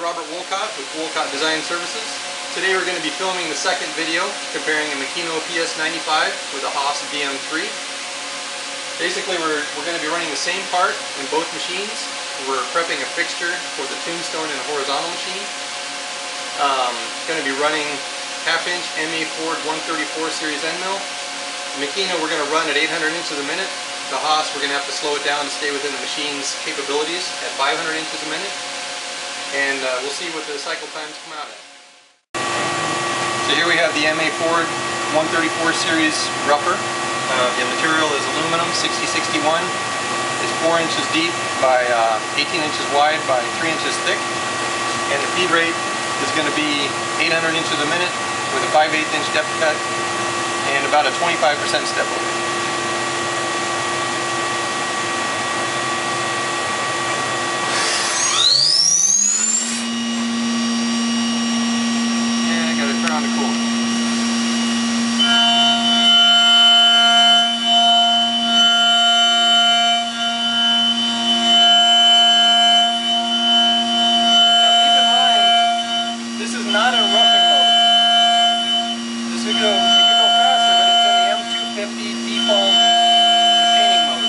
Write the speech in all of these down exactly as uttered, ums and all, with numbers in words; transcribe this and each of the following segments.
Robert Wolcott with Wolcott Design Services. Today we're going to be filming the second video comparing a Makino P S ninety-five with a Haas V M three. Basically we're, we're going to be running the same part in both machines. We're prepping a fixture for the tombstone and a horizontal machine. Um, going to be running half inch M E Ford one thirty-four series end mill. The Makino we're going to run at eight hundred inches a minute. The Haas, we're going to have to slow it down to stay within the machine's capabilities at five hundred inches a minute. And uh, we'll see what the cycle times come out at. So here we have the M E Ford one thirty-four series rougher. Uh, the material is aluminum sixty sixty-one. It's four inches deep by uh, eighteen inches wide by three inches thick. And the feed rate is going to be eight hundred inches a minute with a five eighths inch depth cut and about a twenty-five percent step over. Not in roughing mode. This could go, it could go faster, but it's in the M two fifty default machining mode.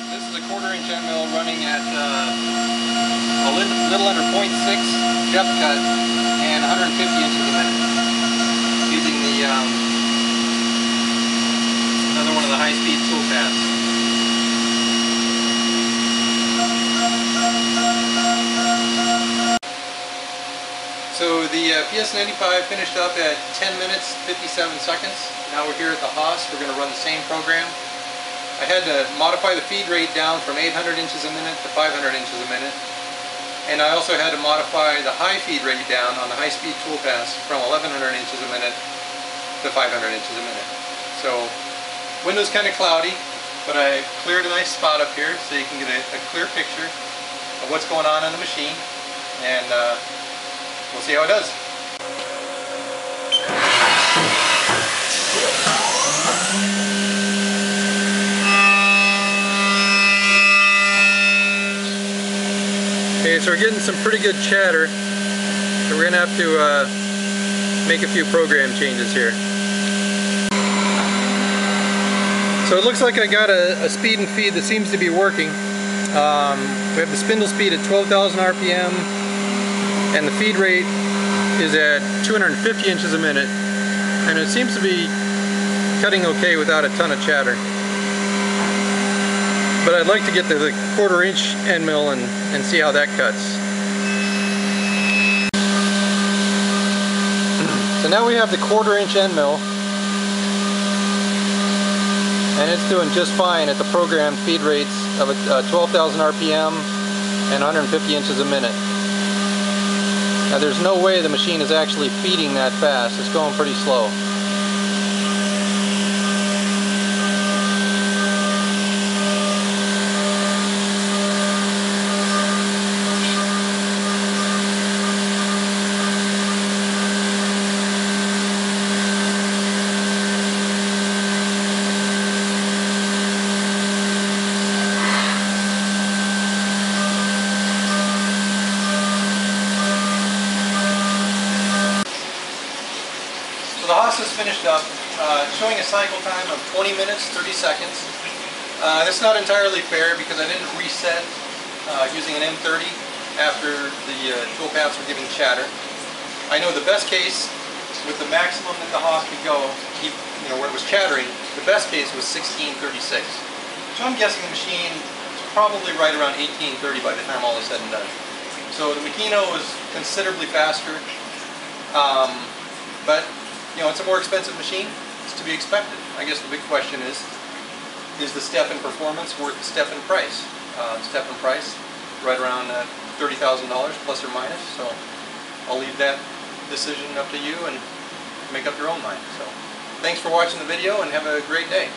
This is a quarter inch end mill running at uh, a little under point six depth cut and one hundred fifty inches a minute using the um, one of the high-speed tool paths. So the uh, P S ninety-five finished up at ten minutes, fifty-seven seconds. Now we're here at the Haas. We're going to run the same program. I had to modify the feed rate down from eight hundred inches a minute to five hundred inches a minute. And I also had to modify the high feed rate down on the high-speed tool paths from eleven hundred inches a minute to five hundred inches a minute. So window's kind of cloudy, but I cleared a nice spot up here so you can get a, a clear picture of what's going on in the machine, and uh, we'll see how it does. Okay, so we're getting some pretty good chatter, so we're going to have to uh, make a few program changes here. So it looks like I got a, a speed and feed that seems to be working. Um, we have the spindle speed at twelve thousand R P M, and the feed rate is at two hundred fifty inches a minute, and it seems to be cutting okay without a ton of chatter. But I'd like to get to the quarter inch end mill and, and see how that cuts. So now we have the quarter inch end mill, and it's doing just fine at the programmed feed rates of uh, twelve thousand R P M and one hundred fifty inches a minute. Now there's no way the machine is actually feeding that fast. It's going pretty slow. So the Haas is finished up, uh, showing a cycle time of twenty minutes, thirty seconds. Uh, that's not entirely fair because I didn't reset uh, using an M thirty after the uh, tool paths were giving chatter. I know the best case, with the maximum that the Haas could go, keep, you know, where it was chattering, the best case was sixteen thirty-six. So I'm guessing the machine is probably right around eighteen thirty by the time all is said and done. So the Makino was considerably faster, um, but you know, it's a more expensive machine. It's to be expected. I guess the big question is, is the step in performance worth the step in price? Uh, step in price, right around uh, thirty thousand dollars plus or minus, so I'll leave that decision up to you and make up your own mind. So, thanks for watching the video and have a great day.